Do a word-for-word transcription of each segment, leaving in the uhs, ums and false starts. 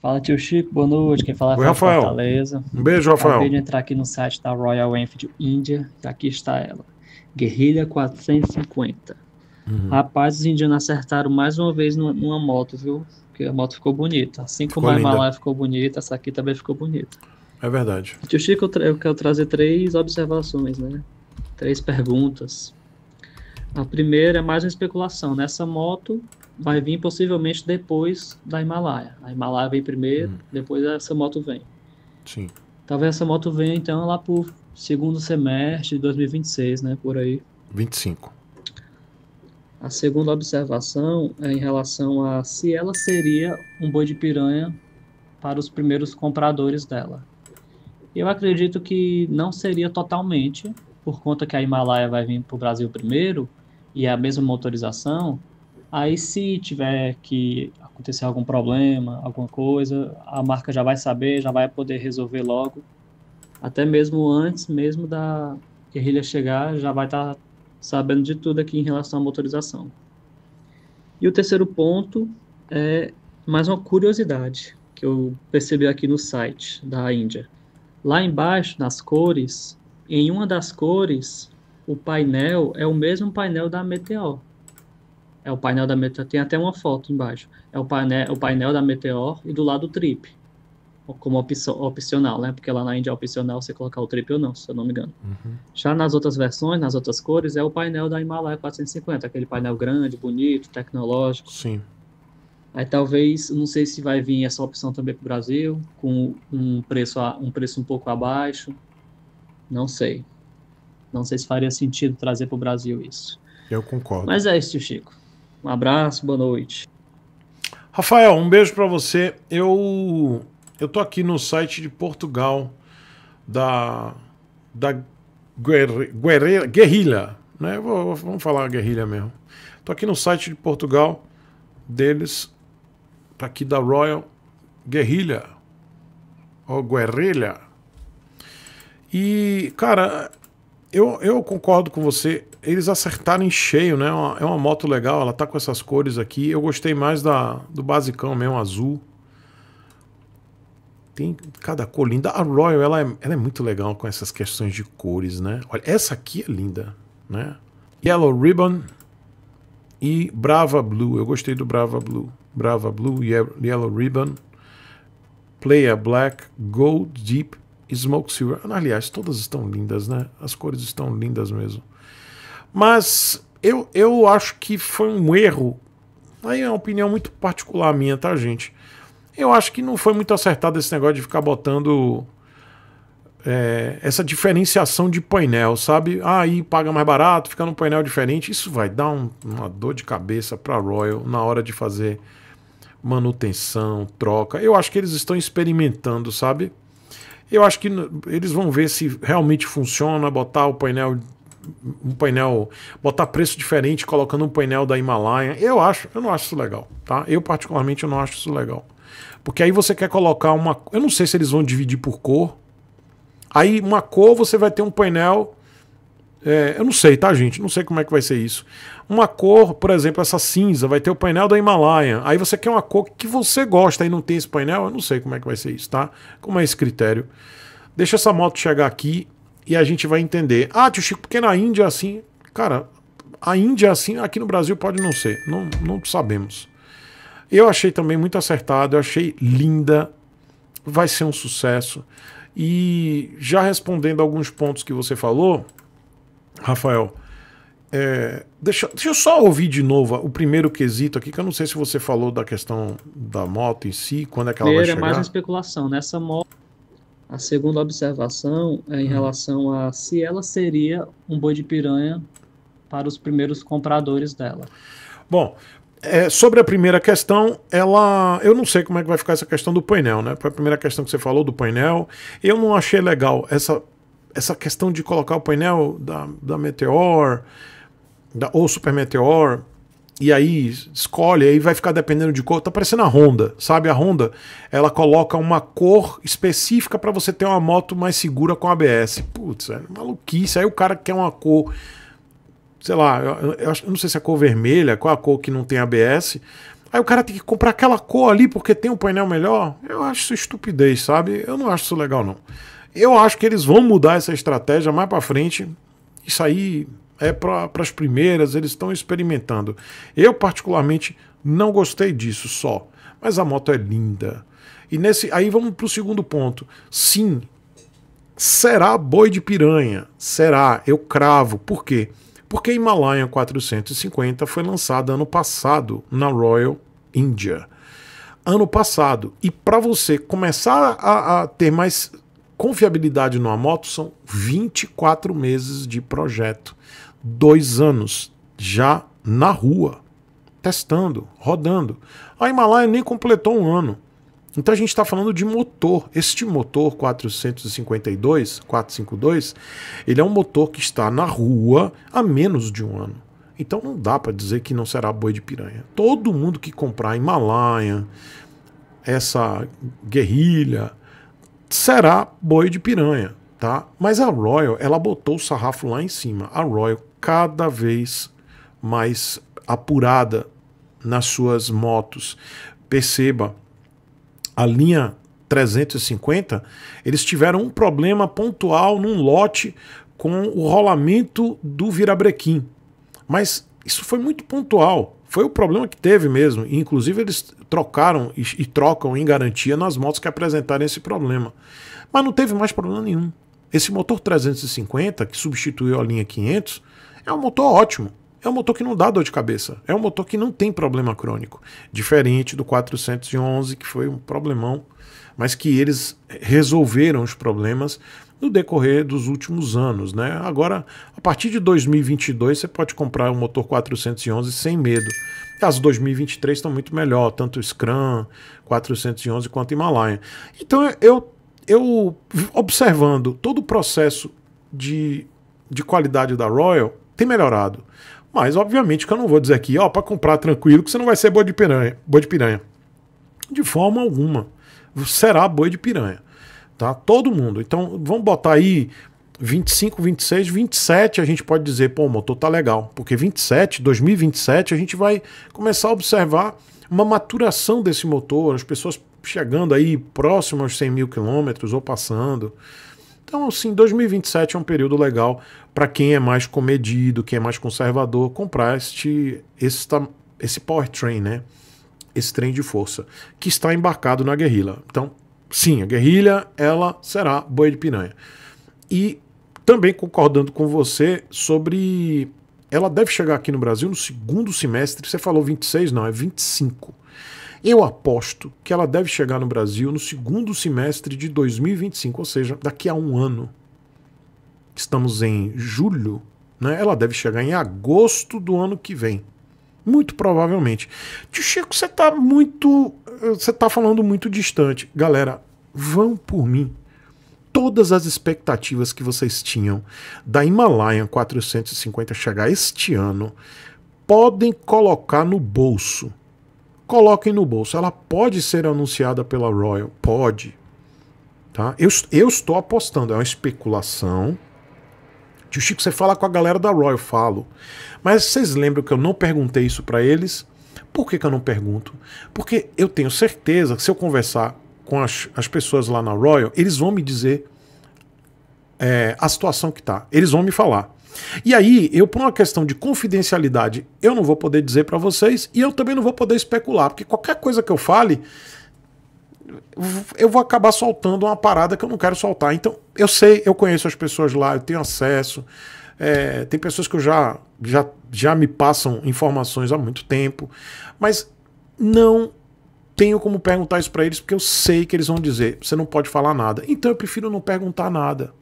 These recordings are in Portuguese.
Fala, tio Chico, boa noite. Quem fala é Rafael Fortaleza. Um beijo, Rafael. Acabei de entrar aqui no site da Royal Enfield Índia. Aqui está ela, Guerrilla quatrocentos e cinquenta. Uhum. Rapaz, os indianos acertaram mais uma vez numa, numa moto, viu? Porque a moto ficou bonita. Assim como a Himalaia ficou bonita, essa aqui também ficou bonita. É verdade. Tio Chico, eu, tra eu quero trazer três observações, né? Três perguntas. A primeira é mais uma especulação. Nessa moto vai vir possivelmente depois da Himalaia. A Himalaia vem primeiro, hum. depois essa moto vem. Sim. Talvez essa moto venha, então, lá pro segundo semestre de dois mil e vinte e seis, né? Por aí. vinte e cinco. A segunda observação é em relação a se ela seria um boi de piranha para os primeiros compradores dela. Eu acredito que não seria totalmente, por conta que a Himalaia vai vir para o Brasil primeiro e é a mesma motorização. Aí, se tiver que acontecer algum problema, alguma coisa, a marca já vai saber, já vai poder resolver logo. Até mesmo antes mesmo da guerrilha chegar, já vai estar tá sabendo de tudo aqui em relação à motorização. E o terceiro ponto é mais uma curiosidade que eu percebi aqui no site da Índia. Lá embaixo, nas cores, em uma das cores, o painel é o mesmo painel da Meteor. É o painel da Meteor, tem até uma foto embaixo. É o painel, o painel da Meteor e do lado o Trip, como opcional, né? Porque lá na Índia é opcional você colocar o Trip ou não, se eu não me engano. Uhum. Já nas outras versões, nas outras cores, é o painel da Himalaia quatrocentos e cinquenta, aquele painel grande, bonito, tecnológico. Sim. Aí talvez, não sei se vai vir essa opção também para o Brasil, com um preço, um preço um pouco abaixo, não sei. Não sei se faria sentido trazer para o Brasil isso. Eu concordo. Mas é isso, Chico. Um abraço, boa noite. Rafael, um beijo para você. Eu... Eu tô aqui no site de Portugal da, da Guerrilha, guerrilha né? Vou, vamos falar guerrilha mesmo. Tô aqui no site de Portugal deles, tá aqui da Royal Guerrilha ou Guerrilha. E cara, eu, eu concordo com você. Eles acertaram em cheio, né? Uma, é uma moto legal. Ela tá com essas cores aqui. Eu gostei mais da do basicão mesmo, azul. Tem cada cor linda. A Royal ela é, ela é muito legal com essas questões de cores, né? Olha, essa aqui é linda, né? Yellow Ribbon e Brava Blue. Eu gostei do Brava Blue. Brava Blue, Yellow Ribbon, Playa Black, Gold Deep e Smoke Silver. Aliás, todas estão lindas, né? As cores estão lindas mesmo. Mas eu, eu acho que foi um erro. Aí é uma opinião muito particular minha, tá, gente? Eu acho que não foi muito acertado esse negócio de ficar botando é, essa diferenciação de painel, sabe? Aí paga mais barato, fica num painel diferente. Isso vai dar um, uma dor de cabeça para a Royal na hora de fazer manutenção, troca. Eu acho que eles estão experimentando, sabe? Eu acho que eles vão ver se realmente funciona botar o painel... um painel, botar preço diferente colocando um painel da Himalaia. Eu acho, eu não acho isso legal, tá? Eu particularmente eu não acho isso legal. Porque aí você quer colocar uma, eu não sei se eles vão dividir por cor. Aí uma cor você vai ter um painel, é, eu não sei, tá, gente? Não sei como é que vai ser isso. Uma cor, por exemplo, essa cinza vai ter o painel da Himalaia. Aí você quer uma cor que você gosta e não tem esse painel, eu não sei como é que vai ser isso, tá? Como é esse critério? Deixa essa moto chegar aqui e a gente vai entender. Ah, tio Chico, porque na Índia é assim... Cara, a Índia é assim, aqui no Brasil pode não ser. Não, não sabemos. Eu achei também muito acertado, eu achei linda. Vai ser um sucesso. E já respondendo alguns pontos que você falou, Rafael, é, deixa, deixa eu só ouvir de novo o primeiro quesito aqui, que eu não sei se você falou da questão da moto em si, quando é que ela vai chegar. É mais uma especulação. Nessa moto... A segunda observação é em hum. relação a se ela seria um boi de piranha para os primeiros compradores dela. Bom, é, sobre a primeira questão, ela, eu não sei como é que vai ficar essa questão do painel, né? Foi a primeira questão que você falou do painel. Eu não achei legal essa, essa questão de colocar o painel da, da Meteor da, ou Super Meteor. E aí escolhe, aí vai ficar dependendo de cor. Tá parecendo a Honda, sabe? A Honda, ela coloca uma cor específica para você ter uma moto mais segura com A B S. Putz, é maluquice. Aí o cara quer uma cor, sei lá, eu, eu, eu não sei se é a cor vermelha, qual a cor que não tem A B S. Aí o cara tem que comprar aquela cor ali porque tem um painel melhor. Eu acho isso estupidez, sabe? Eu não acho isso legal, não. Eu acho que eles vão mudar essa estratégia mais pra frente. Isso aí é para as primeiras, eles estão experimentando. Eu, particularmente, não gostei disso só. Mas a moto é linda. E nesse, aí vamos pro segundo ponto. Sim, será boi de piranha. Será, eu cravo. Por quê? Porque a Himalayan quatrocentos e cinquenta foi lançada ano passado na Royal Enfield. Ano passado. E para você começar a, a ter mais confiabilidade numa moto, são vinte e quatro meses de projeto. Dois anos já na rua, testando, rodando. A Himalayan nem completou um ano. Então a gente está falando de motor. Este motor quatrocentos e cinquenta e dois, quatrocentos e cinquenta e dois, ele é um motor que está na rua há menos de um ano. Então não dá para dizer que não será boi de piranha. Todo mundo que comprar a Himalayan, essa Guerrilla, será boi de piranha, tá? Mas a Royal, ela botou o sarrafo lá em cima. A Royal cada vez mais apurada nas suas motos. Perceba, a linha trezentos e cinquenta, eles tiveram um problema pontual num lote com o rolamento do virabrequim. Mas isso foi muito pontual. Foi o problema que teve mesmo. Inclusive eles trocaram e, e trocam em garantia nas motos que apresentarem esse problema. Mas não teve mais problema nenhum. Esse motor trezentos e cinquenta, que substituiu a linha quinhentos, é um motor ótimo. É um motor que não dá dor de cabeça. É um motor que não tem problema crônico. Diferente do quatrocentos e onze, que foi um problemão, mas que eles resolveram os problemas no decorrer dos últimos anos, né? Agora, a partir de dois mil e vinte e dois, você pode comprar um motor quatrocentos e onze sem medo. As dois mil e vinte e três estão muito melhor, tanto o Scrum, quatrocentos e onze quanto o Himalayan. Então, eu, eu observando todo o processo de, de qualidade da Royal, tem melhorado. Mas, obviamente, que eu não vou dizer aqui, ó, para comprar tranquilo, que você não vai ser boi de piranha. Boi de piranha. De forma alguma. Será boi de piranha. Tá? Todo mundo. Então, vamos botar aí vinte e cinco, vinte e seis, vinte e sete, a gente pode dizer, pô, o motor tá legal. Porque vinte e sete, dois mil e vinte e sete, a gente vai começar a observar uma maturação desse motor, as pessoas chegando aí próximo aos cem mil quilômetros ou passando. Então, assim, dois mil e vinte e sete é um período legal para quem é mais comedido, quem é mais conservador, comprar este, esta, esse powertrain, né? Esse trem de força, que está embarcado na Guerrilla. Então, sim, a Guerrilla, ela será boi de piranha. E também concordando com você sobre... Ela deve chegar aqui no Brasil no segundo semestre. Você falou vinte e seis? Não, é vinte e cinco. Eu aposto que ela deve chegar no Brasil no segundo semestre de dois mil e vinte e cinco, ou seja, daqui a um ano. Estamos em julho, né? Ela deve chegar em agosto do ano que vem. Muito provavelmente. Tio Chico, você tá muito... Você tá falando muito distante. Galera, vão por mim. Todas as expectativas que vocês tinham da Himalayan quatrocentos e cinquenta chegar este ano, podem colocar no bolso. Coloquem no bolso. Ela pode ser anunciada pela Royal. Pode. Tá? Eu, eu estou apostando. É uma especulação. Tio Chico, você fala com a galera da Royal. Falo. Mas vocês lembram que eu não perguntei isso para eles? Por que que eu não pergunto? Porque eu tenho certeza que se eu conversar com as, as pessoas lá na Royal, eles vão me dizer é, a situação que tá. Eles vão me falar. E aí, eu, por uma questão de confidencialidade, eu não vou poder dizer para vocês e eu também não vou poder especular, porque qualquer coisa que eu fale, eu vou acabar soltando uma parada que eu não quero soltar. Então, eu sei, eu conheço as pessoas lá, eu tenho acesso, é, tem pessoas que eu já, já, já me passam informações há muito tempo, mas não tenho como perguntar isso para eles, porque eu sei que eles vão dizer, você não pode falar nada. Então, eu prefiro não perguntar nada.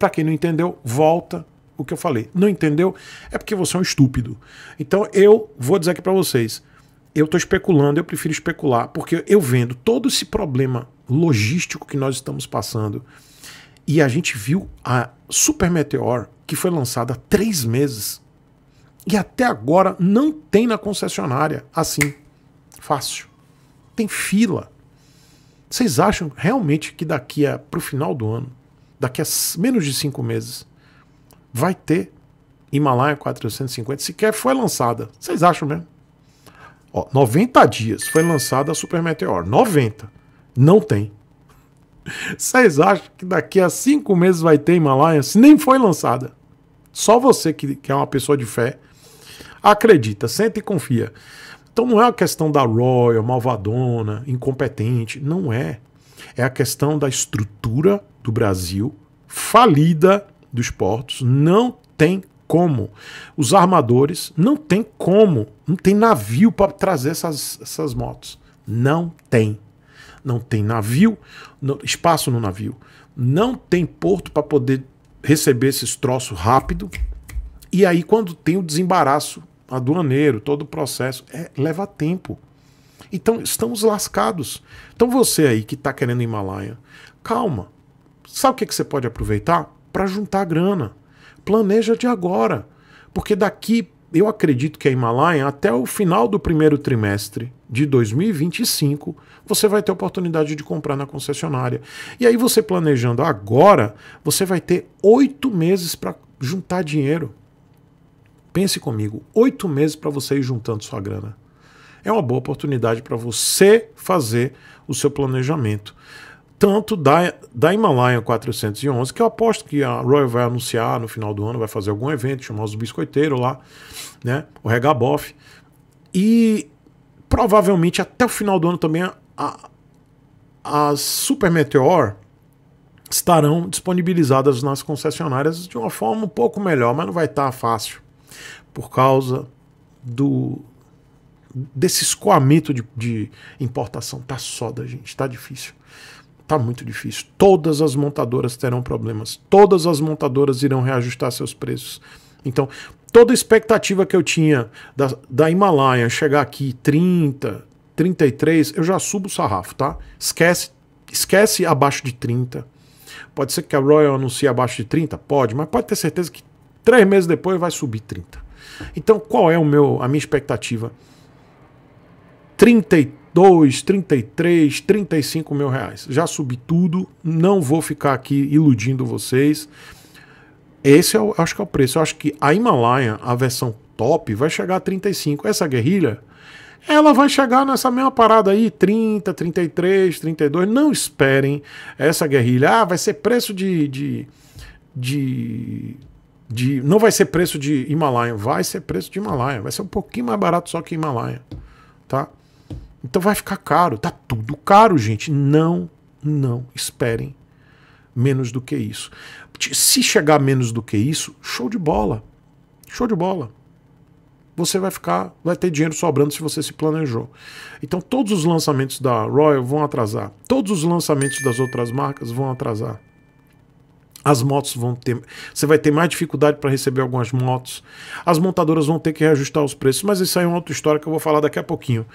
Para quem não entendeu, volta o que eu falei. Não entendeu? É porque você é um estúpido. Então eu vou dizer aqui para vocês, eu estou especulando, eu prefiro especular, porque eu vendo todo esse problema logístico que nós estamos passando, e a gente viu a Super Meteor, que foi lançada há três meses, e até agora não tem na concessionária, assim, fácil. Tem fila. Vocês acham realmente que daqui a, pro final do ano, daqui a menos de cinco meses, vai ter Himalayan quatrocentos e cinquenta, sequer foi lançada? Vocês acham mesmo? Ó, noventa dias foi lançada a Super Meteor. noventa. Não tem. Vocês acham que daqui a cinco meses vai ter Himalaia? Se nem foi lançada. Só você que, que é uma pessoa de fé acredita, sente e confia. Então não é a questão da Royal, malvadona, incompetente. Não é. É a questão da estrutura do Brasil, falida dos portos. Não tem como. Os armadores não tem como. Não tem navio para trazer essas, essas motos. Não tem. Não tem navio, no, espaço no navio. Não tem porto para poder receber esses troços rápido. E aí quando tem o desembaraço aduaneiro, todo o processo, é, leva tempo. Então estamos lascados. Então você aí que está querendo Himalaia, calma. Sabe o que, que você pode aproveitar? Para juntar grana. Planeja de agora. Porque daqui, eu acredito que a Himalaia, até o final do primeiro trimestre de dois mil e vinte e cinco, você vai ter a oportunidade de comprar na concessionária. E aí você planejando agora, você vai ter oito meses para juntar dinheiro. Pense comigo, oito meses para você ir juntando sua grana. É uma boa oportunidade para você fazer o seu planejamento. Tanto da, da Himalaia quatrocentos e onze, que eu aposto que a Royal vai anunciar no final do ano, vai fazer algum evento, chamar os biscoiteiros lá, né, o Regabof. E provavelmente até o final do ano também a, a Super Meteor estarão disponibilizadas nas concessionárias de uma forma um pouco melhor, mas não vai estar fácil por causa do desse escoamento de, de importação. Tá soda, gente, tá difícil, tá muito difícil. Todas as montadoras terão problemas, todas as montadoras irão reajustar seus preços. Então toda a expectativa que eu tinha da, da Himalaia chegar aqui trinta, trinta e três, eu já subo o sarrafo, tá? Esquece, esquece abaixo de trinta. Pode ser que a Royal anuncie abaixo de trinta? Pode, mas pode ter certeza que três meses depois vai subir trinta. Então qual é o meu, a minha expectativa? trinta e dois, trinta e três, trinta e cinco mil reais. Já subi tudo, não vou ficar aqui iludindo vocês. Esse é o, acho que é o preço. Eu acho que a Himalaia, a versão top, vai chegar a trinta e cinco. Essa guerrilha, ela vai chegar nessa mesma parada aí, trinta, trinta e três, trinta e dois. Não esperem essa guerrilha. Ah, vai ser preço de... de, de, de não vai ser preço de Himalaia. Vai ser preço de Himalaia. Vai ser um pouquinho mais barato só que Himalaia. Tá? Então vai ficar caro. Tá tudo caro, gente. Não, não esperem menos do que isso. Se chegar menos do que isso, show de bola, show de bola. Você vai ficar, vai ter dinheiro sobrando se você se planejou. Então todos os lançamentos da Royal vão atrasar, todos os lançamentos das outras marcas vão atrasar. As motos vão ter, você vai ter mais dificuldade para receber algumas motos. As montadoras vão ter que reajustar os preços, mas isso aí é uma outra história que eu vou falar daqui a pouquinho.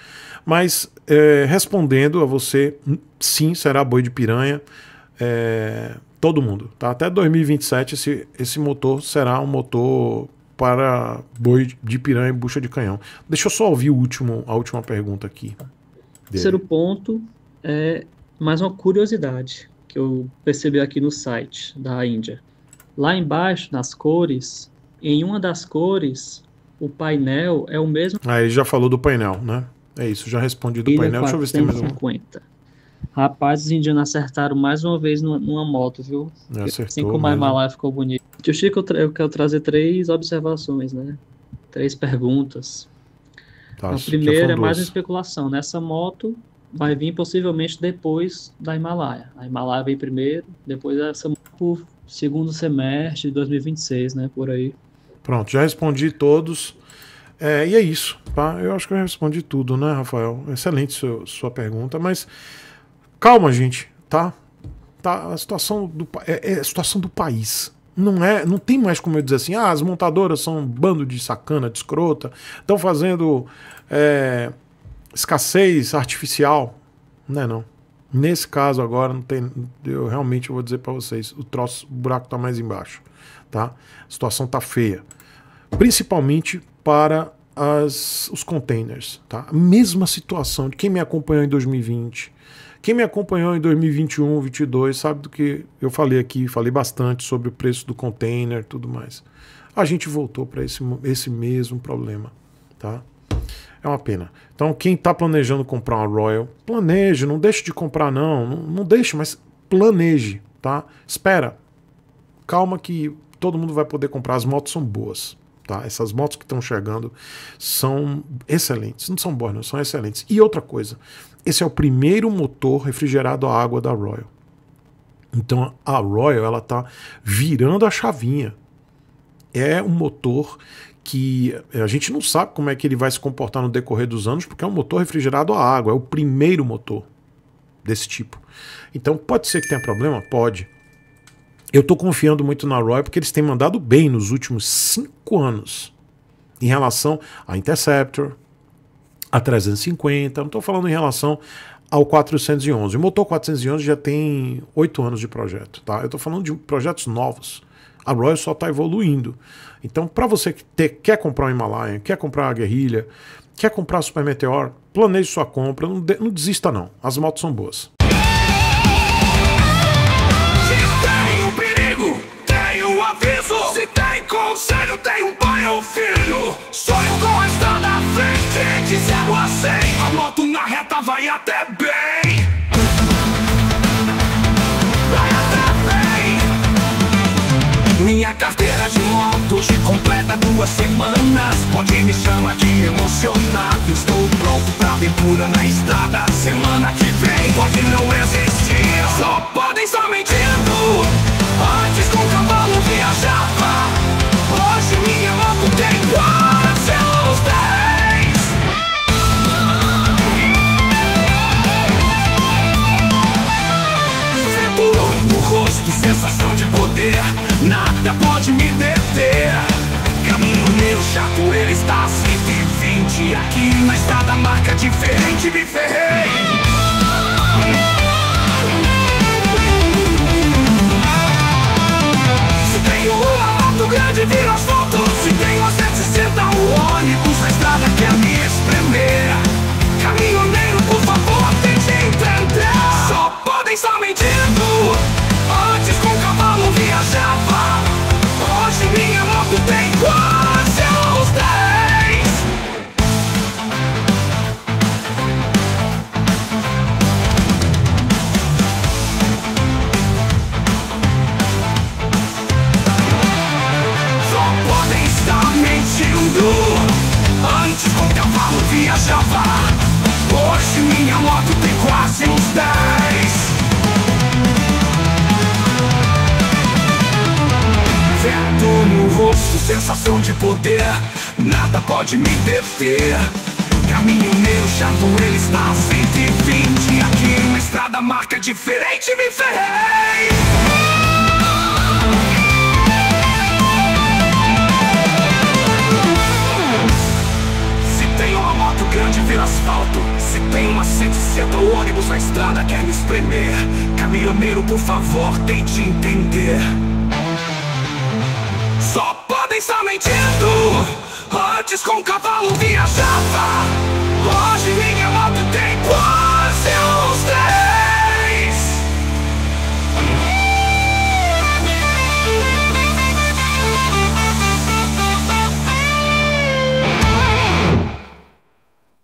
Mas é, respondendo a você, sim, será boi de piranha. É... Todo mundo, tá? Até dois mil e vinte e sete esse, esse motor será um motor para boi de piranha e bucha de canhão. Deixa eu só ouvir o último, a última pergunta aqui. O terceiro ponto é mais uma curiosidade que eu percebi aqui no site da Índia. Lá embaixo, nas cores, em uma das cores, o painel é o mesmo... Ah, ele já falou do painel, né? É isso, já respondi do painel. Deixa eu ver se tem mais um. Rapaz, os indianos acertaram mais uma vez numa, numa moto, viu? Acertou, assim como a Himalaia ficou bonito. Tio Chico, eu, tra eu quero trazer três observações, né? Três perguntas. Tá, a primeira é mais uma especulação. Nessa moto vai vir possivelmente depois da Himalaia. A Himalaia vem primeiro, depois essa moto por segundo semestre de dois mil e vinte e seis, né? Por aí. Pronto, já respondi todos. É, e é isso, tá? Eu acho que eu respondi tudo, né, Rafael? Excelente seu, sua pergunta, mas... Calma, gente, tá? Tá, a situação do é, é a situação do país. Não é, não tem mais como eu dizer assim, ah, as montadoras são um bando de sacana, de escrota, estão fazendo é, escassez artificial, não é não. Nesse caso agora não tem, eu realmente vou dizer para vocês, o troço, o buraco tá mais embaixo, tá? A situação tá feia, principalmente para as os containers, tá? A mesma situação de quem me acompanhou em dois mil e vinte. Quem me acompanhou em dois mil e vinte e um, dois mil e vinte e dois, sabe do que eu falei aqui, falei bastante sobre o preço do container e tudo mais. A gente voltou para esse, esse mesmo problema, tá? É uma pena. Então quem está planejando comprar uma Royal, planeje, não deixe de comprar não, não, não deixe, mas planeje, tá? Espera, calma que todo mundo vai poder comprar, as motos são boas, tá? Essas motos que estão chegando são excelentes, não são boas não, são excelentes. E outra coisa, esse é o primeiro motor refrigerado a água da Royal. Então a Royal ela está virando a chavinha. É um motor que a gente não sabe como é que ele vai se comportar no decorrer dos anos, porque é um motor refrigerado a água, é o primeiro motor desse tipo. Então pode ser que tenha problema? Pode. Eu estou confiando muito na Royal porque eles têm mandado bem nos últimos cinco anos em relação à Interceptor, a trezentos e cinquenta, não estou falando em relação ao quatrocentos e onze. O motor quatrocentos e onze já tem oito anos de projeto, tá? Eu estou falando de projetos novos. A Royal só está evoluindo. Então, para você que ter, quer comprar um Himalayan, quer comprar a Guerrilla, quer comprar a Super Meteor, planeje sua compra, não, de, não desista não. As motos são boas. Se tem um perigo, tem um aviso. Se tem conselho, tem um pai ou filho. Sonho com estar na frente de zero a cem. A moto na reta vai até bem. Minha carteira de moto já completa duas semanas. Pode me chamar de emocionado. Estou pronto pra aventura na estrada. Semana que vem pode não existir. Só podem estar mentindo. Antes com o cavalo viajava. Hoje minha moto tem quatro seus dez. Fedor no rosto, sensação de poder. Nada pode me deter. Caminho meu chato, ele está a cento e vinte. Aqui na estrada marca diferente, me ferrei. Se tem uma moto grande, vira asfalto. Se tem uma cento e sessenta, um ônibus na estrada quer me espremer. Caminhoneiro, por favor, tente entender. Só podem estar mentindo. Antes com o cavalo viajava. Minha moto tem quase aos dez. Só podem estar mentindo. Antes com o cavalo viajava. Hoje minha moto tem quase uns dez. No rosto, sensação de poder. Nada pode me deter. Caminho meu chato, ele está a cento e vinte. Aqui uma estrada marca diferente, me ferrei. Se tem uma moto grande, vira asfalto. Se tem uma cento e sessenta, o ônibus na estrada quer me espremer. Caminhoneiro, por favor, tente entender. Só podem estar mentindo. Antes com o cavalo viajava.